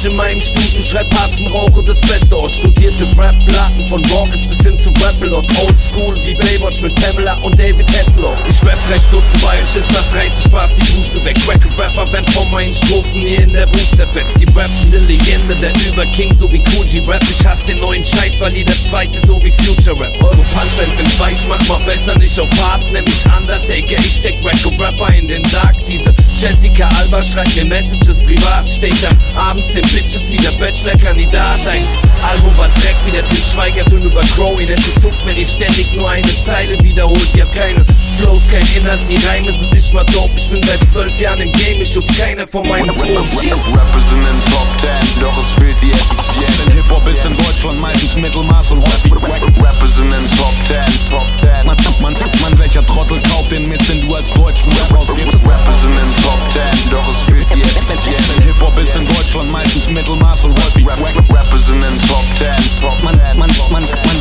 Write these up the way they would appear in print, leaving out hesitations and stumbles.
ich in meinem Studio, schreib Harzen, rauche das Beste und studierte Rap-Platten von Walkers bis hin zu Rappel und Oldschool wie Baywatch mit Pamela und David Heslauch. Ich rapp 3 Stunden, weil ich ist nach 30 Spaß die Puste weg. Wacker-Rapper werden von meinen Strophen hier in der Booth zerfetzt. Die rappende Legende, der Überking, so wie Coogee-Rap. Ich hasse den neuen Scheiß, weil jeder zweite so wie Future-Rap. Eure Punchlines sind weich, mach mal besser nicht auf hart, nämlich Undertaker. Ich steck Wacker-Rapper in den Sarg. Diese Jessica Alba schreibt mir Messages privat, steht dann abends in Bitches wie der Bachelor-Kandidat. Ein Album war Dreck wie der Tim Schweiger Film über Crowley. Nennt es Hook, wenn ihr ständig nur eine Zeile wiederholt. Ihr habt keine Flows, kein Inhalt, die Reime sind nicht mal dope. Ich bin seit 12 Jahren im Game, ich schub's keiner von meinen Proben. Rappers sind in Top 10, doch es fehlt die Effizienz. Denn Hip-Hop ist in Deutschland meistens Mittelmaß und häufig Rappers sind in Top 10. Man, welcher Trottel kauft den Mist, den du als deutschen Rap ausgibst? Rappers sind in Top 10, doch es fehlt die Effizienz. Denn Hip-Hop ist in Deutschland meistens Mittelmaß und häufig Rappers sind in Top 10. Man,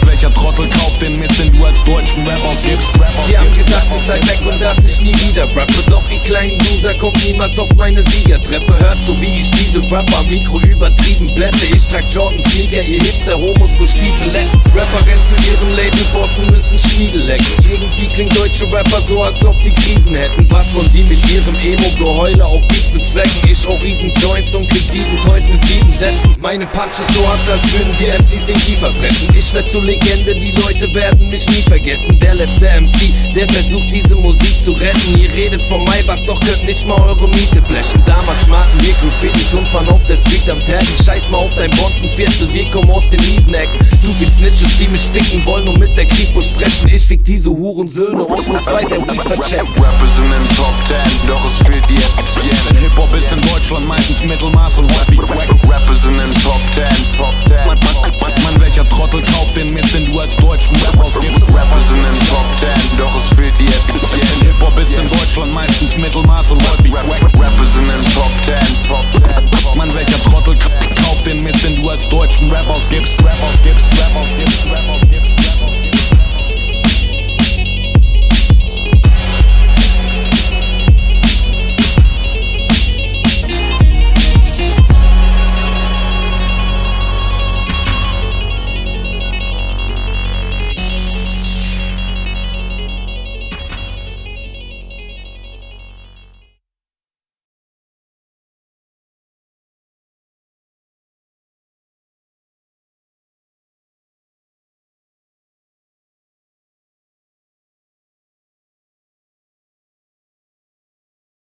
welcher Trottel kauft den Mist, den du als deutschen Rap ausgibst? Sie haben gedacht, ich sei weg und dass ich nie wieder rappe. Doch ihr kleinen Loser kommt niemals auf meine Siegertreppe. Hört so wie ich diese Rapper Mikro übertrieben blende. Ich trag Jordan Sneaker, ihr Hipster Homos nur Stiefeletten. Rapper rennen zu ihrem Label, Bossen müssen Schniedel lecken. Irgendwie klingt deutsche Rapper so, als ob die Krisen hätten. Was wollen die mit ihrem Emo-Geheule auf Beats bezwecken? Ich rauch riesen Joints und krieg 7 Toys mit 7 Sätzen. Meine Punches so hart, als würden sie MCs den Kiefer brechen. Ich werd zur Legende, die Leute werden mich nie vergessen. Der letzte MC, der versucht diese Musik zu retten. Ihr redet vom Maybach, doch könnt nicht mal eure Miete blechen. Damals machten wir Graffitis und fahren auf der Street am Taggen. Scheiß mal auf dein Bonzenviertel, wir kommen aus den miesen Ecken. Zu viel Snitches, die mich ficken wollen und mit der Kripo sprechen. Ich fick diese Hurensöhne und muss weiter Weed verchecken. Rappers sind in Top 10, doch es fehlt die Effizienz. Denn Hip-Hop ist in Deutschland meistens Mittelmaß und häufig Rappers sind in Top 10. Man, welcher Trottel kauft den Mist, den du als deutschen Rap ausgibst? Rappers sind in Top 10, doch es fehlt die Effizienz. Denn Hip-Hop ist in Deutschland meistens Mittelmaß und häufig Rappers sind in Top 10. Man, welcher Trottel kauft den Mist, den du als deutschen Rap ausgibst?